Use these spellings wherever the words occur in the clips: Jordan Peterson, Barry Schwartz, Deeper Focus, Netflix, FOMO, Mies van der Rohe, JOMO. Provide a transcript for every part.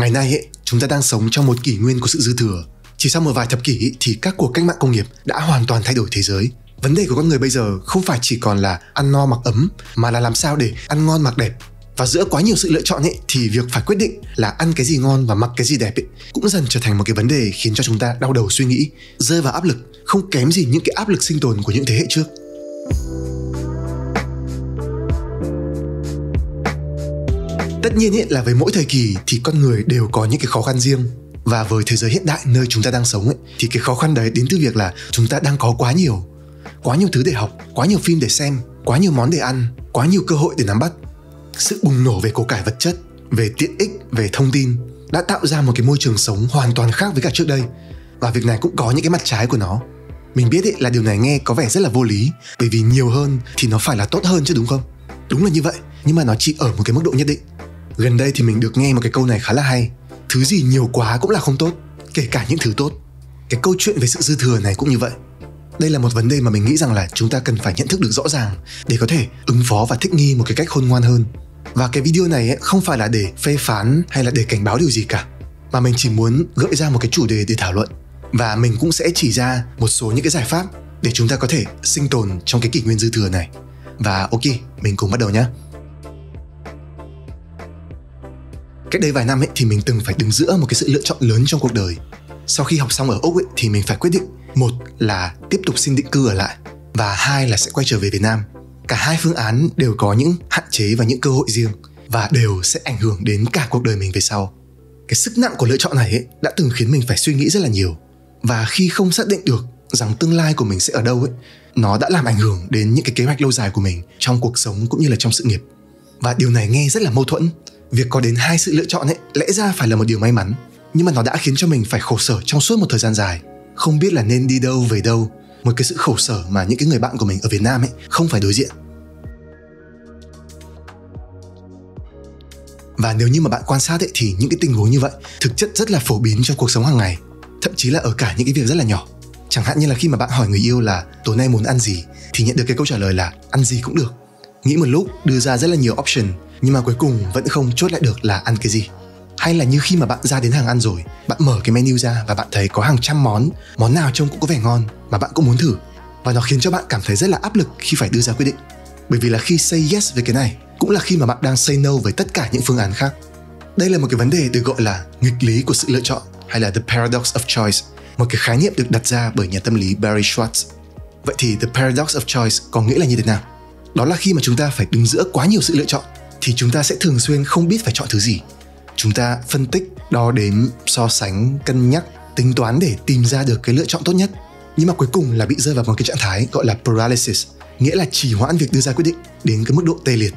Ngày nay chúng ta đang sống trong một kỷ nguyên của sự dư thừa. Chỉ sau một vài thập kỷ thì các cuộc cách mạng công nghiệp đã hoàn toàn thay đổi thế giới. Vấn đề của con người bây giờ không phải chỉ còn là ăn no mặc ấm, mà là làm sao để ăn ngon mặc đẹp. Và giữa quá nhiều sự lựa chọn thì việc phải quyết định là ăn cái gì ngon và mặc cái gì đẹp cũng dần trở thành một cái vấn đề khiến cho chúng ta đau đầu suy nghĩ, rơi vào áp lực không kém gì những cái áp lực sinh tồn của những thế hệ trước. Tất nhiên là với mỗi thời kỳ thì con người đều có những cái khó khăn riêng. Và với thế giới hiện đại nơi chúng ta đang sống thì cái khó khăn đấy đến từ việc là chúng ta đang có quá nhiều thứ để học, quá nhiều phim để xem, quá nhiều món để ăn, quá nhiều cơ hội để nắm bắt. Sự bùng nổ về của cải vật chất, về tiện ích, về thông tin đã tạo ra một cái môi trường sống hoàn toàn khác với cả trước đây. Và việc này cũng có những cái mặt trái của nó. Mình biết là điều này nghe có vẻ rất là vô lý, bởi vì nhiều hơn thì nó phải là tốt hơn chứ, đúng không? Đúng là như vậy, nhưng mà nó chỉ ở một cái mức độ nhất định. Gần đây thì mình được nghe một cái câu này khá là hay: thứ gì nhiều quá cũng là không tốt, kể cả những thứ tốt. Cái câu chuyện về sự dư thừa này cũng như vậy. Đây là một vấn đề mà mình nghĩ rằng là chúng ta cần phải nhận thức được rõ ràng để có thể ứng phó và thích nghi một cái cách khôn ngoan hơn. Và cái video này không phải là để phê phán hay là để cảnh báo điều gì cả, mà mình chỉ muốn gợi ra một cái chủ đề để thảo luận. Và mình cũng sẽ chỉ ra một số những cái giải pháp để chúng ta có thể sinh tồn trong cái kỷ nguyên dư thừa này. Và ok, mình cùng bắt đầu nhé. Cách đây vài năm thì mình từng phải đứng giữa một cái sự lựa chọn lớn trong cuộc đời. Sau khi học xong ở Úc thì mình phải quyết định, một là tiếp tục xin định cư ở lại và hai là sẽ quay trở về Việt Nam. Cả hai phương án đều có những hạn chế và những cơ hội riêng, và đều sẽ ảnh hưởng đến cả cuộc đời mình về sau. Cái sức nặng của lựa chọn này đã từng khiến mình phải suy nghĩ rất là nhiều. Và khi không xác định được rằng tương lai của mình sẽ ở đâu nó đã làm ảnh hưởng đến những cái kế hoạch lâu dài của mình trong cuộc sống cũng như là trong sự nghiệp. Và điều này nghe rất là mâu thuẫn. Việc có đến hai sự lựa chọn lẽ ra phải là một điều may mắn, nhưng mà nó đã khiến cho mình phải khổ sở trong suốt một thời gian dài, không biết là nên đi đâu về đâu. Một cái sự khổ sở mà những cái người bạn của mình ở Việt Nam không phải đối diện. Và nếu như mà bạn quan sát thì những cái tình huống như vậy thực chất rất là phổ biến trong cuộc sống hàng ngày, thậm chí là ở cả những cái việc rất là nhỏ. Chẳng hạn như là khi mà bạn hỏi người yêu là tối nay muốn ăn gì thì nhận được cái câu trả lời là ăn gì cũng được. Nghĩ một lúc đưa ra rất là nhiều option, nhưng mà cuối cùng vẫn không chốt lại được là ăn cái gì. Hay là như khi mà bạn ra đến hàng ăn rồi, bạn mở cái menu ra và bạn thấy có hàng trăm món nào trông cũng có vẻ ngon mà bạn cũng muốn thử. Và nó khiến cho bạn cảm thấy rất là áp lực khi phải đưa ra quyết định. Bởi vì là khi say yes với cái này cũng là khi mà bạn đang say no với tất cả những phương án khác. Đây là một cái vấn đề được gọi là nghịch lý của sự lựa chọn, hay là The Paradox of Choice, một cái khái niệm được đặt ra bởi nhà tâm lý Barry Schwartz. Vậy thì The Paradox of Choice có nghĩa là như thế nào? Đó là khi mà chúng ta phải đứng giữa quá nhiều sự lựa chọn thì chúng ta sẽ thường xuyên không biết phải chọn thứ gì. Chúng ta phân tích, đo đếm, so sánh, cân nhắc, tính toán để tìm ra được cái lựa chọn tốt nhất. Nhưng mà cuối cùng là bị rơi vào một cái trạng thái gọi là paralysis, nghĩa là trì hoãn việc đưa ra quyết định đến cái mức độ tê liệt.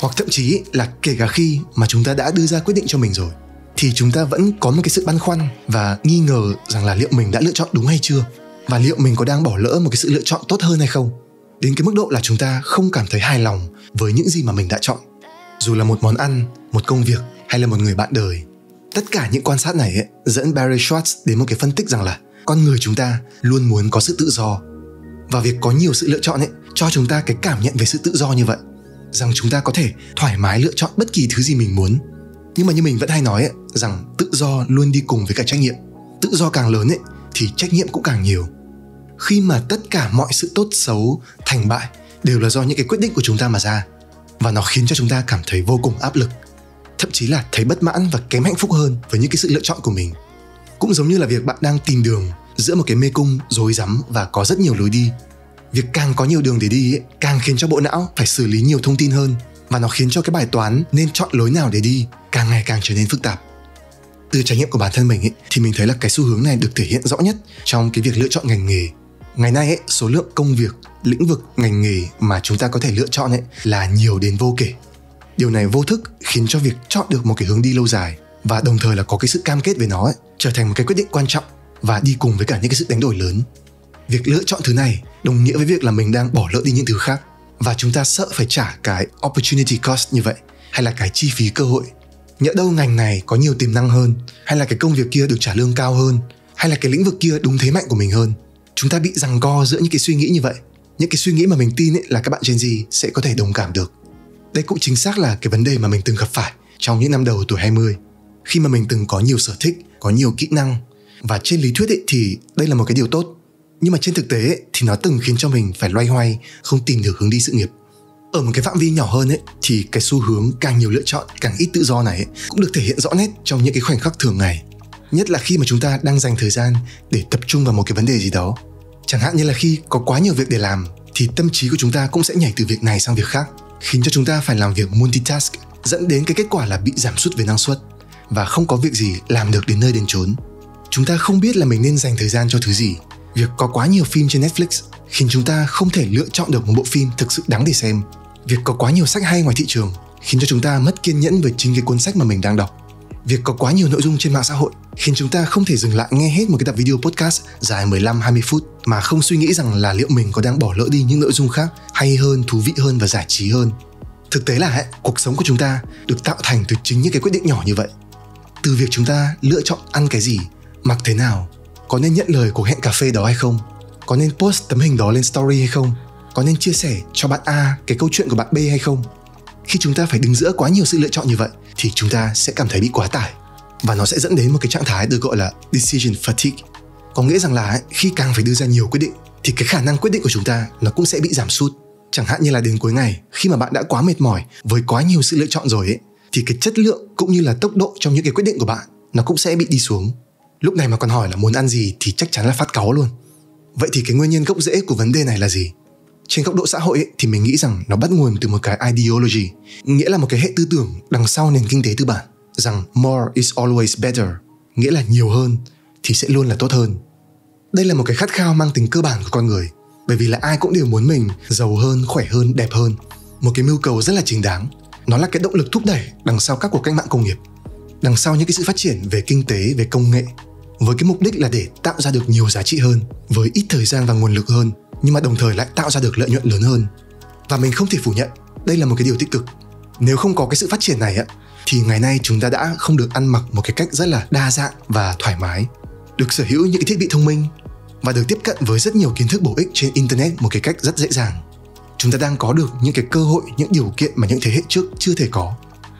Hoặc thậm chí là kể cả khi mà chúng ta đã đưa ra quyết định cho mình rồi thì chúng ta vẫn có một cái sự băn khoăn và nghi ngờ rằng là liệu mình đã lựa chọn đúng hay chưa, và liệu mình có đang bỏ lỡ một cái sự lựa chọn tốt hơn hay không. Đến cái mức độ là chúng ta không cảm thấy hài lòng với những gì mà mình đã chọn, dù là một món ăn, một công việc hay là một người bạn đời. Tất cả những quan sát này dẫn Barry Schwartz đến một cái phân tích rằng là con người chúng ta luôn muốn có sự tự do. Và việc có nhiều sự lựa chọn cho chúng ta cái cảm nhận về sự tự do như vậy, rằng chúng ta có thể thoải mái lựa chọn bất kỳ thứ gì mình muốn. Nhưng mà như mình vẫn hay nói rằng tự do luôn đi cùng với cả trách nhiệm. Tự do càng lớn thì trách nhiệm cũng càng nhiều. Khi mà tất cả mọi sự tốt xấu, thành bại đều là do những cái quyết định của chúng ta mà ra. Và nó khiến cho chúng ta cảm thấy vô cùng áp lực, thậm chí là thấy bất mãn và kém hạnh phúc hơn với những cái sự lựa chọn của mình. Cũng giống như là việc bạn đang tìm đường giữa một cái mê cung rối rắm và có rất nhiều lối đi. Việc càng có nhiều đường để đi càng khiến cho bộ não phải xử lý nhiều thông tin hơn, và nó khiến cho cái bài toán nên chọn lối nào để đi càng ngày càng trở nên phức tạp. Từ trải nghiệm của bản thân mình thì mình thấy là cái xu hướng này được thể hiện rõ nhất trong cái việc lựa chọn ngành nghề. Ngày nay số lượng công việc, lĩnh vực, ngành nghề mà chúng ta có thể lựa chọn là nhiều đến vô kể. Điều này vô thức khiến cho việc chọn được một cái hướng đi lâu dài và đồng thời là có cái sự cam kết về nó trở thành một cái quyết định quan trọng và đi cùng với cả những cái sự đánh đổi lớn. Việc lựa chọn thứ này đồng nghĩa với việc là mình đang bỏ lỡ đi những thứ khác, và chúng ta sợ phải trả cái opportunity cost như vậy, hay là cái chi phí cơ hội. Nhỡ đâu ngành này có nhiều tiềm năng hơn, hay là cái công việc kia được trả lương cao hơn, hay là cái lĩnh vực kia đúng thế mạnh của mình hơn. Chúng ta bị giằng co giữa những cái suy nghĩ như vậy, những cái suy nghĩ mà mình tin là các bạn Gen Z sẽ có thể đồng cảm được. Đây cũng chính xác là cái vấn đề mà mình từng gặp phải trong những năm đầu tuổi 20. khi mà mình từng có nhiều sở thích, có nhiều kỹ năng. Và trên lý thuyết thì đây là một cái điều tốt, nhưng mà trên thực tế thì nó từng khiến cho mình phải loay hoay, không tìm được hướng đi sự nghiệp. Ở một cái phạm vi nhỏ hơn thì cái xu hướng càng nhiều lựa chọn, càng ít tự do này cũng được thể hiện rõ nét trong những cái khoảnh khắc thường ngày. Nhất là khi mà chúng ta đang dành thời gian để tập trung vào một cái vấn đề gì đó. Chẳng hạn như là khi có quá nhiều việc để làm thì tâm trí của chúng ta cũng sẽ nhảy từ việc này sang việc khác, khiến cho chúng ta phải làm việc multitask, dẫn đến cái kết quả là bị giảm sút về năng suất và không có việc gì làm được đến nơi đến chốn. Chúng ta không biết là mình nên dành thời gian cho thứ gì. Việc có quá nhiều phim trên Netflix khiến chúng ta không thể lựa chọn được một bộ phim thực sự đáng để xem. Việc có quá nhiều sách hay ngoài thị trường khiến cho chúng ta mất kiên nhẫn với chính cái cuốn sách mà mình đang đọc. Việc có quá nhiều nội dung trên mạng xã hội khiến chúng ta không thể dừng lại nghe hết một cái tập video podcast dài 15-20 phút mà không suy nghĩ rằng là liệu mình có đang bỏ lỡ đi những nội dung khác hay hơn, thú vị hơn và giải trí hơn. Thực tế là cuộc sống của chúng ta được tạo thành từ chính những cái quyết định nhỏ như vậy. Từ việc chúng ta lựa chọn ăn cái gì, mặc thế nào, có nên nhận lời cuộc hẹn cà phê đó hay không, có nên post tấm hình đó lên story hay không, có nên chia sẻ cho bạn A cái câu chuyện của bạn B hay không. Khi chúng ta phải đứng giữa quá nhiều sự lựa chọn như vậy thì chúng ta sẽ cảm thấy bị quá tải, và nó sẽ dẫn đến một cái trạng thái được gọi là decision fatigue. Có nghĩa rằng là khi càng phải đưa ra nhiều quyết định thì cái khả năng quyết định của chúng ta nó cũng sẽ bị giảm sút. Chẳng hạn như là đến cuối ngày, khi mà bạn đã quá mệt mỏi với quá nhiều sự lựa chọn rồi thì cái chất lượng cũng như là tốc độ trong những cái quyết định của bạn nó cũng sẽ bị đi xuống. Lúc này mà còn hỏi là muốn ăn gì thì chắc chắn là phát cáu luôn. Vậy thì cái nguyên nhân gốc rễ của vấn đề này là gì? Trên góc độ xã hội thì mình nghĩ rằng nó bắt nguồn từ một cái ideology, nghĩa là một cái hệ tư tưởng đằng sau nền kinh tế tư bản, rằng more is always better, nghĩa là nhiều hơn thì sẽ luôn là tốt hơn. Đây là một cái khát khao mang tính cơ bản của con người, bởi vì là ai cũng đều muốn mình giàu hơn, khỏe hơn, đẹp hơn. Một cái mưu cầu rất là chính đáng. Nó là cái động lực thúc đẩy đằng sau các cuộc cách mạng công nghiệp, đằng sau những cái sự phát triển về kinh tế, về công nghệ, với cái mục đích là để tạo ra được nhiều giá trị hơn, với ít thời gian và nguồn lực hơn, nhưng mà đồng thời lại tạo ra được lợi nhuận lớn hơn. Và mình không thể phủ nhận, đây là một cái điều tích cực. Nếu không có cái sự phát triển này thì ngày nay chúng ta đã không được ăn mặc một cái cách rất là đa dạng và thoải mái, được sở hữu những cái thiết bị thông minh và được tiếp cận với rất nhiều kiến thức bổ ích trên internet một cái cách rất dễ dàng. Chúng ta đang có được những cái cơ hội, những điều kiện mà những thế hệ trước chưa thể có.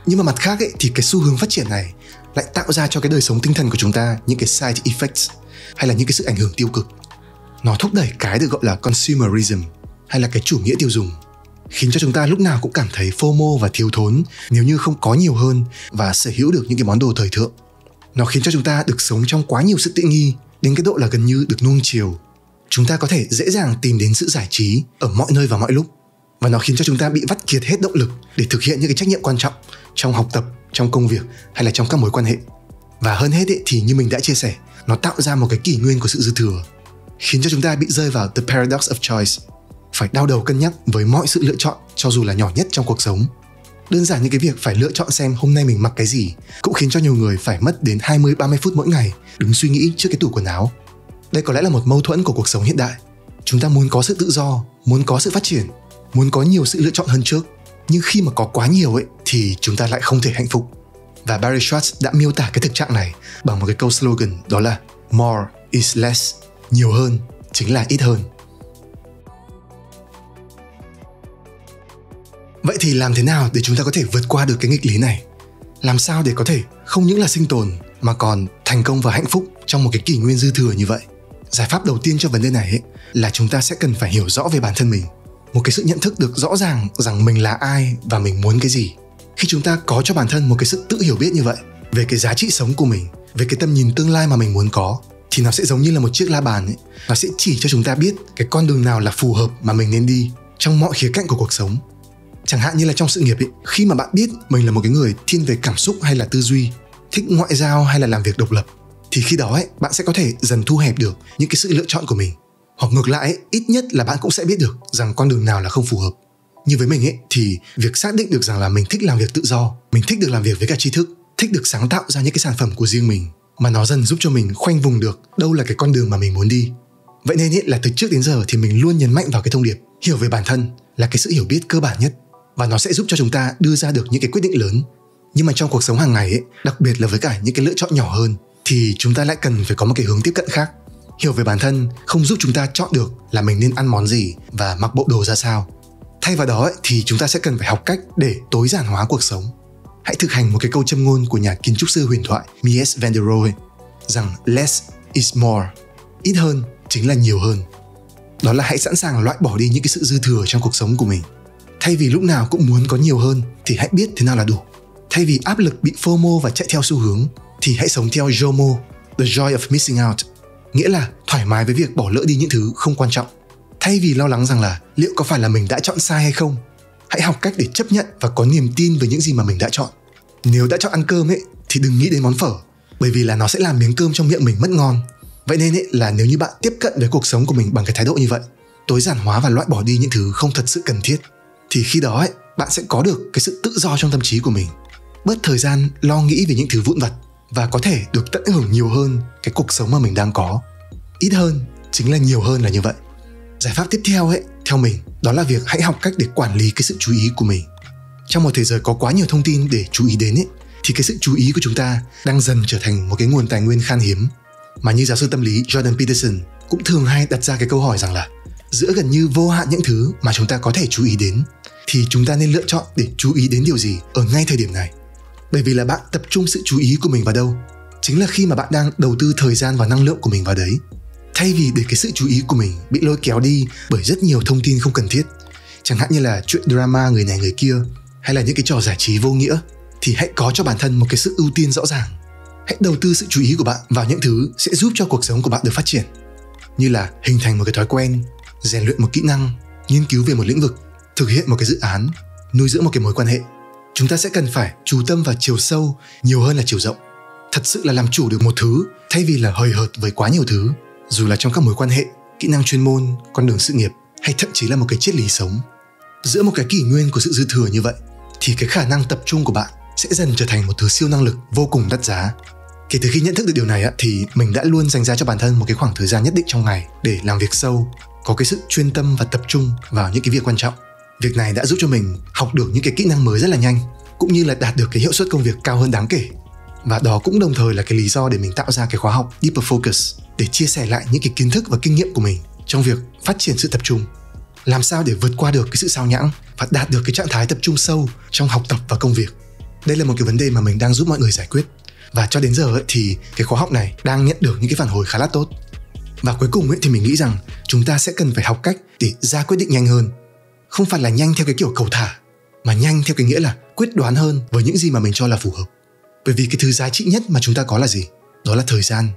Nhưng mà mặt khác thì cái xu hướng phát triển này lại tạo ra cho cái đời sống tinh thần của chúng ta những cái side effects, hay là những cái sự ảnh hưởng tiêu cực. Nó thúc đẩy cái được gọi là consumerism, hay là cái chủ nghĩa tiêu dùng, khiến cho chúng ta lúc nào cũng cảm thấy FOMO và thiếu thốn nếu như không có nhiều hơn và sở hữu được những cái món đồ thời thượng. Nó khiến cho chúng ta được sống trong quá nhiều sự tiện nghi đến cái độ là gần như được nuông chiều. Chúng ta có thể dễ dàng tìm đến sự giải trí ở mọi nơi và mọi lúc, và nó khiến cho chúng ta bị vắt kiệt hết động lực để thực hiện những cái trách nhiệm quan trọng trong học tập, trong công việc hay là trong các mối quan hệ. Và hơn hết thì như mình đã chia sẻ, nó tạo ra một cái kỷ nguyên của sự dư thừa, khiến cho chúng ta bị rơi vào the paradox of choice, phải đau đầu cân nhắc với mọi sự lựa chọn cho dù là nhỏ nhất trong cuộc sống. Đơn giản như cái việc phải lựa chọn xem hôm nay mình mặc cái gì cũng khiến cho nhiều người phải mất đến 20-30 phút mỗi ngày đứng suy nghĩ trước cái tủ quần áo. Đây có lẽ là một mâu thuẫn của cuộc sống hiện đại. Chúng ta muốn có sự tự do, muốn có sự phát triển, muốn có nhiều sự lựa chọn hơn trước, nhưng khi mà có quá nhiều thì chúng ta lại không thể hạnh phúc. Và Barry Schwartz đã miêu tả cái thực trạng này bằng một cái câu slogan, đó là more is less, nhiều hơn chính là ít hơn. Vậy thì làm thế nào để chúng ta có thể vượt qua được cái nghịch lý này? Làm sao để có thể không những là sinh tồn mà còn thành công và hạnh phúc trong một cái kỷ nguyên dư thừa như vậy? Giải pháp đầu tiên cho vấn đề này là chúng ta sẽ cần phải hiểu rõ về bản thân mình. Một cái sự nhận thức được rõ ràng rằng mình là ai và mình muốn cái gì. Khi chúng ta có cho bản thân một cái sự tự hiểu biết như vậy về cái giá trị sống của mình, về cái tầm nhìn tương lai mà mình muốn có, thì nó sẽ giống như là một chiếc la bàn Nó sẽ chỉ cho chúng ta biết cái con đường nào là phù hợp mà mình nên đi trong mọi khía cạnh của cuộc sống. Chẳng hạn như là trong sự nghiệp khi mà bạn biết mình là một cái người thiên về cảm xúc hay là tư duy, thích ngoại giao hay là làm việc độc lập, thì khi đó bạn sẽ có thể dần thu hẹp được những cái sự lựa chọn của mình. Hoặc ngược lại, ít nhất là bạn cũng sẽ biết được rằng con đường nào là không phù hợp. Như với mình thì việc xác định được rằng là mình thích làm việc tự do, mình thích được làm việc với cả tri thức, thích được sáng tạo ra những cái sản phẩm của riêng mình, mà nó dần giúp cho mình khoanh vùng được đâu là cái con đường mà mình muốn đi. Vậy nên là từ trước đến giờ thì mình luôn nhấn mạnh vào cái thông điệp hiểu về bản thân là cái sự hiểu biết cơ bản nhất, và nó sẽ giúp cho chúng ta đưa ra được những cái quyết định lớn. Nhưng mà trong cuộc sống hàng ngày đặc biệt là với cả những cái lựa chọn nhỏ hơn, thì chúng ta lại cần phải có một cái hướng tiếp cận khác. Hiểu về bản thân không giúp chúng ta chọn được là mình nên ăn món gì và mặc bộ đồ ra sao. Thay vào đó thì chúng ta sẽ cần phải học cách để tối giản hóa cuộc sống. hãy thực hành một cái câu châm ngôn của nhà kiến trúc sư huyền thoại Mies van der Rohe rằng less is more, ít hơn chính là nhiều hơn. Đó là hãy sẵn sàng loại bỏ đi những cái sự dư thừa trong cuộc sống của mình. Thay vì lúc nào cũng muốn có nhiều hơn thì hãy biết thế nào là đủ. Thay vì áp lực bị FOMO và chạy theo xu hướng thì hãy sống theo JOMO, the joy of missing out, nghĩa là thoải mái với việc bỏ lỡ đi những thứ không quan trọng. Thay vì lo lắng rằng là liệu có phải là mình đã chọn sai hay không, hãy học cách để chấp nhận và có niềm tin với những gì mà mình đã chọn. Nếu đã chọn ăn cơm thì đừng nghĩ đến món phở, bởi vì là nó sẽ làm miếng cơm trong miệng mình mất ngon. Vậy nên là nếu như bạn tiếp cận với cuộc sống của mình bằng cái thái độ như vậy, tối giản hóa và loại bỏ đi những thứ không thật sự cần thiết, thì khi đó bạn sẽ có được cái sự tự do trong tâm trí của mình, bớt thời gian lo nghĩ về những thứ vụn vặt và có thể được tận hưởng nhiều hơn cái cuộc sống mà mình đang có. Ít hơn chính là nhiều hơn là như vậy. Giải pháp tiếp theo theo mình, đó là việc hãy học cách để quản lý cái sự chú ý của mình. Trong một thế giới có quá nhiều thông tin để chú ý đến thì cái sự chú ý của chúng ta đang dần trở thành một cái nguồn tài nguyên khan hiếm. Mà như giáo sư tâm lý Jordan Peterson cũng thường hay đặt ra cái câu hỏi rằng là giữa gần như vô hạn những thứ mà chúng ta có thể chú ý đến thì chúng ta nên lựa chọn để chú ý đến điều gì ở ngay thời điểm này. Bởi vì là bạn tập trung sự chú ý của mình vào đâu chính là khi mà bạn đang đầu tư thời gian và năng lượng của mình vào đấy. Thay vì để cái sự chú ý của mình bị lôi kéo đi bởi rất nhiều thông tin không cần thiết, chẳng hạn như là chuyện drama người này người kia hay là những cái trò giải trí vô nghĩa, thì hãy có cho bản thân một cái sự ưu tiên rõ ràng. Hãy đầu tư sự chú ý của bạn vào những thứ sẽ giúp cho cuộc sống của bạn được phát triển, như là hình thành một cái thói quen, rèn luyện một kỹ năng, nghiên cứu về một lĩnh vực, thực hiện một cái dự án, nuôi dưỡng một cái mối quan hệ. Chúng ta sẽ cần phải chú tâm vào chiều sâu nhiều hơn là chiều rộng. Thật sự là làm chủ được một thứ thay vì là hời hợt với quá nhiều thứ, dù là trong các mối quan hệ, kỹ năng chuyên môn, con đường sự nghiệp hay thậm chí là một cái triết lý sống. Giữa một cái kỷ nguyên của sự dư thừa như vậy thì cái khả năng tập trung của bạn sẽ dần trở thành một thứ siêu năng lực vô cùng đắt giá. Kể từ khi nhận thức được điều này thì mình đã luôn dành ra cho bản thân một cái khoảng thời gian nhất định trong ngày để làm việc sâu, có cái sự chuyên tâm và tập trung vào những cái việc quan trọng. Việc này đã giúp cho mình học được những cái kỹ năng mới rất là nhanh, cũng như là đạt được cái hiệu suất công việc cao hơn đáng kể. Và đó cũng đồng thời là cái lý do để mình tạo ra cái khóa học Deeper Focus để chia sẻ lại những cái kiến thức và kinh nghiệm của mình trong việc phát triển sự tập trung. Làm sao để vượt qua được cái sự sao nhãng và đạt được cái trạng thái tập trung sâu trong học tập và công việc. Đây là một cái vấn đề mà mình đang giúp mọi người giải quyết. Và cho đến giờ thì cái khóa học này đang nhận được những cái phản hồi khá là tốt. Và cuối cùng thì mình nghĩ rằng chúng ta sẽ cần phải học cách để ra quyết định nhanh hơn. Không phải là nhanh theo cái kiểu cầu thả, mà nhanh theo cái nghĩa là quyết đoán hơn với những gì mà mình cho là phù hợp. Bởi vì cái thứ giá trị nhất mà chúng ta có là gì? Đó là thời gian.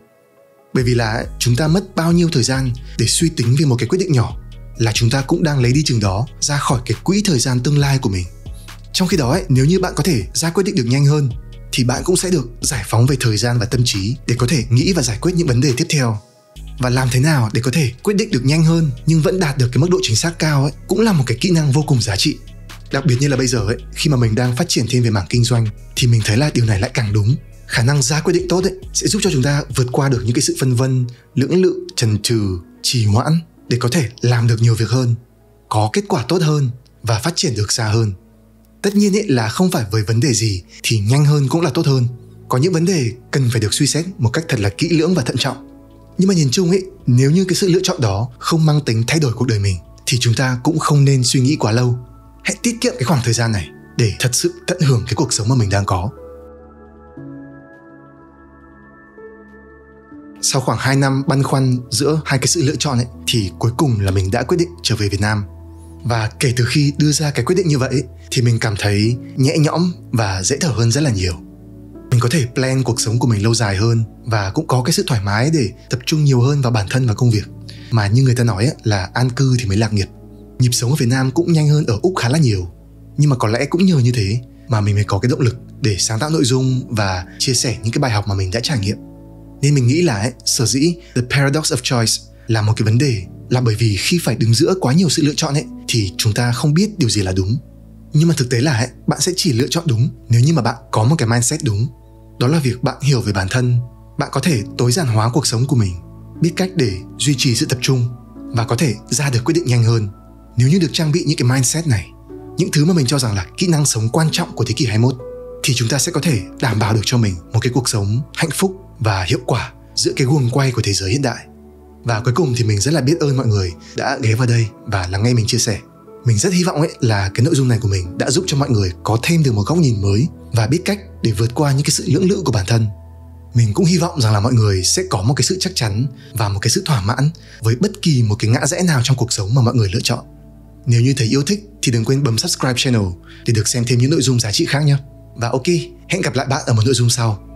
Bởi vì là chúng ta mất bao nhiêu thời gian để suy tính về một cái quyết định nhỏ, là chúng ta cũng đang lấy đi chừng đó ra khỏi cái quỹ thời gian tương lai của mình. Trong khi đó nếu như bạn có thể ra quyết định được nhanh hơn thì bạn cũng sẽ được giải phóng về thời gian và tâm trí để có thể nghĩ và giải quyết những vấn đề tiếp theo. Và làm thế nào để có thể quyết định được nhanh hơn nhưng vẫn đạt được cái mức độ chính xác cao cũng là một cái kỹ năng vô cùng giá trị. Đặc biệt như là bây giờ khi mà mình đang phát triển thêm về mảng kinh doanh thì mình thấy là điều này lại càng đúng. Khả năng ra quyết định tốt sẽ giúp cho chúng ta vượt qua được những cái sự phân vân, lưỡng lự, chần chừ, trì hoãn để có thể làm được nhiều việc hơn, có kết quả tốt hơn và phát triển được xa hơn. Tất nhiên là không phải với vấn đề gì thì nhanh hơn cũng là tốt hơn. Có những vấn đề cần phải được suy xét một cách thật là kỹ lưỡng và thận trọng. Nhưng mà nhìn chung nếu như cái sự lựa chọn đó không mang tính thay đổi cuộc đời mình thì chúng ta cũng không nên suy nghĩ quá lâu. Hãy tiết kiệm cái khoảng thời gian này để thật sự tận hưởng cái cuộc sống mà mình đang có. Sau khoảng 2 năm băn khoăn giữa hai cái sự lựa chọn thì cuối cùng là mình đã quyết định trở về Việt Nam. Và kể từ khi đưa ra cái quyết định như vậy thì mình cảm thấy nhẹ nhõm và dễ thở hơn rất là nhiều. Mình có thể plan cuộc sống của mình lâu dài hơn và cũng có cái sự thoải mái để tập trung nhiều hơn vào bản thân và công việc. Mà như người ta nói là an cư thì mới lạc nghiệp. Nhịp sống ở Việt Nam cũng nhanh hơn ở Úc khá là nhiều. Nhưng mà có lẽ cũng nhờ như thế mà mình mới có cái động lực để sáng tạo nội dung và chia sẻ những cái bài học mà mình đã trải nghiệm. Nên mình nghĩ là sở dĩ The Paradox of Choice là một cái vấn đề là bởi vì khi phải đứng giữa quá nhiều sự lựa chọn thì chúng ta không biết điều gì là đúng. Nhưng mà thực tế là bạn sẽ chỉ lựa chọn đúng nếu như mà bạn có một cái mindset đúng. Đó là việc bạn hiểu về bản thân, bạn có thể tối giản hóa cuộc sống của mình, biết cách để duy trì sự tập trung và có thể ra được quyết định nhanh hơn. Nếu như được trang bị những cái mindset này, những thứ mà mình cho rằng là kỹ năng sống quan trọng của thế kỷ 21, thì chúng ta sẽ có thể đảm bảo được cho mình một cái cuộc sống hạnh phúc và hiệu quả giữa cái guồng quay của thế giới hiện đại. Và cuối cùng thì mình rất là biết ơn mọi người đã ghé vào đây và lắng nghe mình chia sẻ. Mình rất hy vọng ấy là cái nội dung này của mình đã giúp cho mọi người có thêm được một góc nhìn mới và biết cách để vượt qua những cái sự lưỡng lự của bản thân. Mình cũng hy vọng rằng là mọi người sẽ có một cái sự chắc chắn và một cái sự thỏa mãn với bất kỳ một cái ngã rẽ nào trong cuộc sống mà mọi người lựa chọn. Nếu như thấy yêu thích thì đừng quên bấm subscribe channel để được xem thêm những nội dung giá trị khác nhé. Và ok, hẹn gặp lại bạn ở một nội dung sau.